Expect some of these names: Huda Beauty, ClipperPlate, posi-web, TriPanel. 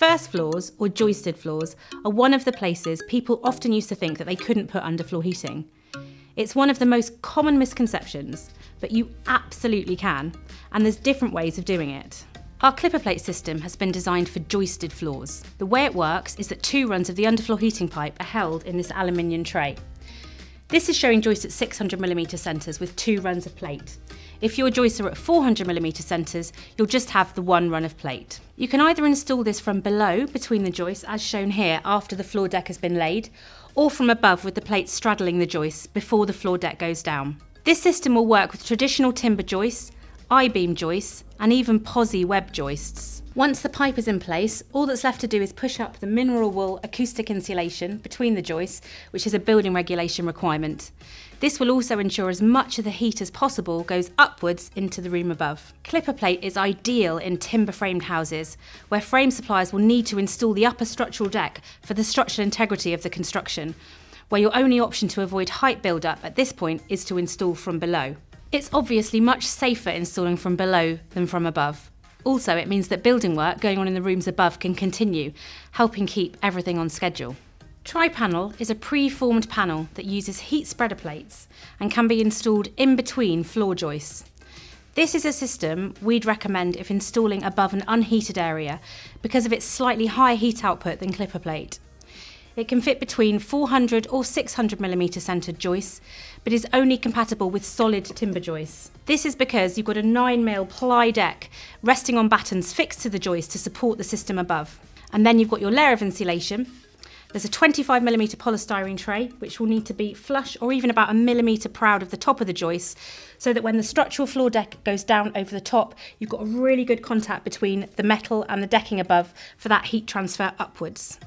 First floors, or joisted floors, are one of the places people often used to think that they couldn't put underfloor heating. It's one of the most common misconceptions, but you absolutely can, and there's different ways of doing it. Our ClipperPlate system has been designed for joisted floors. The way it works is that two runs of the underfloor heating pipe are held in this aluminium tray. This is showing joists at 600mm centres with two runs of plate. If your joists are at 400mm centres, you'll just have the one run of plate. You can either install this from below between the joists, as shown here, after the floor deck has been laid, or from above with the plate straddling the joists before the floor deck goes down. This system will work with traditional timber joists, I-beam joists, and even posi-web joists. Once the pipe is in place, all that's left to do is push up the mineral wool acoustic insulation between the joists, which is a building regulation requirement. This will also ensure as much of the heat as possible goes upwards into the room above. ClipperPlate is ideal in timber framed houses, where frame suppliers will need to install the upper structural deck for the structural integrity of the construction, where your only option to avoid height build-up at this point is to install from below. It's obviously much safer installing from below than from above. Also, it means that building work going on in the rooms above can continue, helping keep everything on schedule. TriPanel is a pre-formed panel that uses heat spreader plates and can be installed in between floor joists. This is a system we'd recommend if installing above an unheated area because of its slightly higher heat output than ClipperPlate. It can fit between 400 or 600mm centred joists, but is only compatible with solid timber joists. This is because you've got a 9mm ply deck resting on battens fixed to the joist to support the system above. And then you've got your layer of insulation. There's a 25mm polystyrene tray, which will need to be flush or even about a millimetre proud of the top of the joist, so that when the structural floor deck goes down over the top, you've got a really good contact between the metal and the decking above for that heat transfer upwards.